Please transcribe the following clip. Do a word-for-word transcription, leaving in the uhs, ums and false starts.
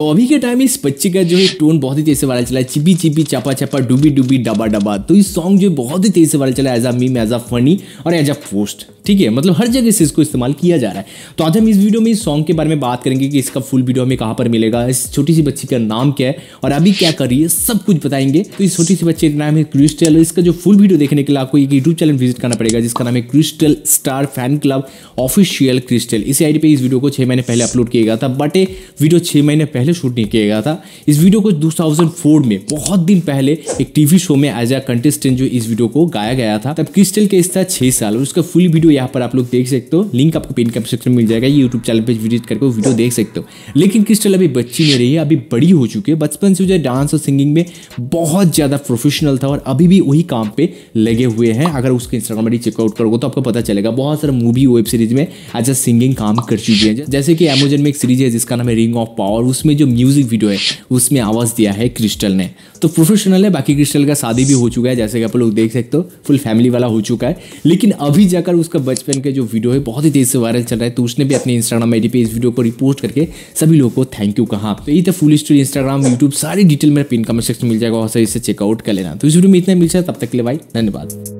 तो अभी के टाइम इस बच्चे का जो है टोन बहुत ही तेज से वायरल चला है, चिपी चिपी चापा चापा डुबी डुबी डबा डबा। तो इस सॉन्ग जो बहुत ही तेज से वायरल चला है as a meme, as a funny और एज अ पोस्ट, ठीक है, मतलब हर जगह से इसको इस्तेमाल किया जा रहा है। तो आज हम इस वीडियो में इस सॉन्ग के बारे में बात करेंगे कि इसका फुल वीडियो हमें कहाँ पर मिलेगा, इस छोटी सी बच्ची का नाम क्या है और अभी क्या कर रही है, सब कुछ बताएंगे। तो इस छोटी सी बच्ची का नाम है क्रिस्टल। इसका जो फुल वीडियो देखने के लिए आपको एक यूट्यूब चैनल विजिट करना पड़ेगा जिसका नाम है Crystal star fan club official Crystal. इसी आईडी पे इस वीडियो को छः महीने पहले अपलोड किया गया था, बट वीडियो छः महीने पहले शूट नहीं किया गया था। इस वीडियो को दो हज़ार चार में बहुत दिन पहले एक टीवी शो में एज अ कंटेस्टेंट जो इस वीडियो को गाया गया था, तब क्रिस्टल के था छह साल। उसका फुल वीडियो यहाँ पर आप लोग देख सकते हो, लिंक आपको पिन कैप्शन में मिल जाएगा, यूट्यूब चैनल पे विजिट करके वीडियो देख सकते हो। लेकिन क्रिस्टल अभी बच्ची नहीं रही है, अभी बड़ी हो चुकी है। बचपन से जो डांस और सिंगिंग में बहुत ज्यादा प्रोफेशनल था और अभी भी वही काम पे लगे हुए हैं। अगर उसके इंस्टाग्राम आईडी चेकआउट करोगे तो आपको पता चलेगा बहुत सारे मूवी वेब सीरीज में एज अ सिंगिंग काम कर चुकी है। जैसे कि अमेजन में एक सीरीज है जिसका नाम है रिंग ऑफ पावर, उसमें जो म्यूजिक वीडियो है उसमें आवाज दिया है क्रिस्टल ने। तो प्रोफेशनल है। बाकी क्रिस्टल का शादी भी हो चुका है, जैसे कि आप लोग देख सकते हो, फुल फैमिली वाला हो चुका है। लेकिन अभी जाकर उसका बचपन के जो वीडियो है बहुत ही तेज से वायरल चल रहा है, तो उसने भी अपने इंस्टाग्राम आईडी पे इस वीडियो को रिपोस्ट करके सभी लोगों को थैंक यू कहा। तो ये था फुल स्टोरी। इंस्टाग्राम, यूट्यूब सारी डिटेल मेरे पिन कमेंट सेक्शन मिल जाएगा, और सही से चेकआउट कर लेना। तो इस वीडियो में इतना मिल जाए, तब तक के लिए भाई धन्यवाद।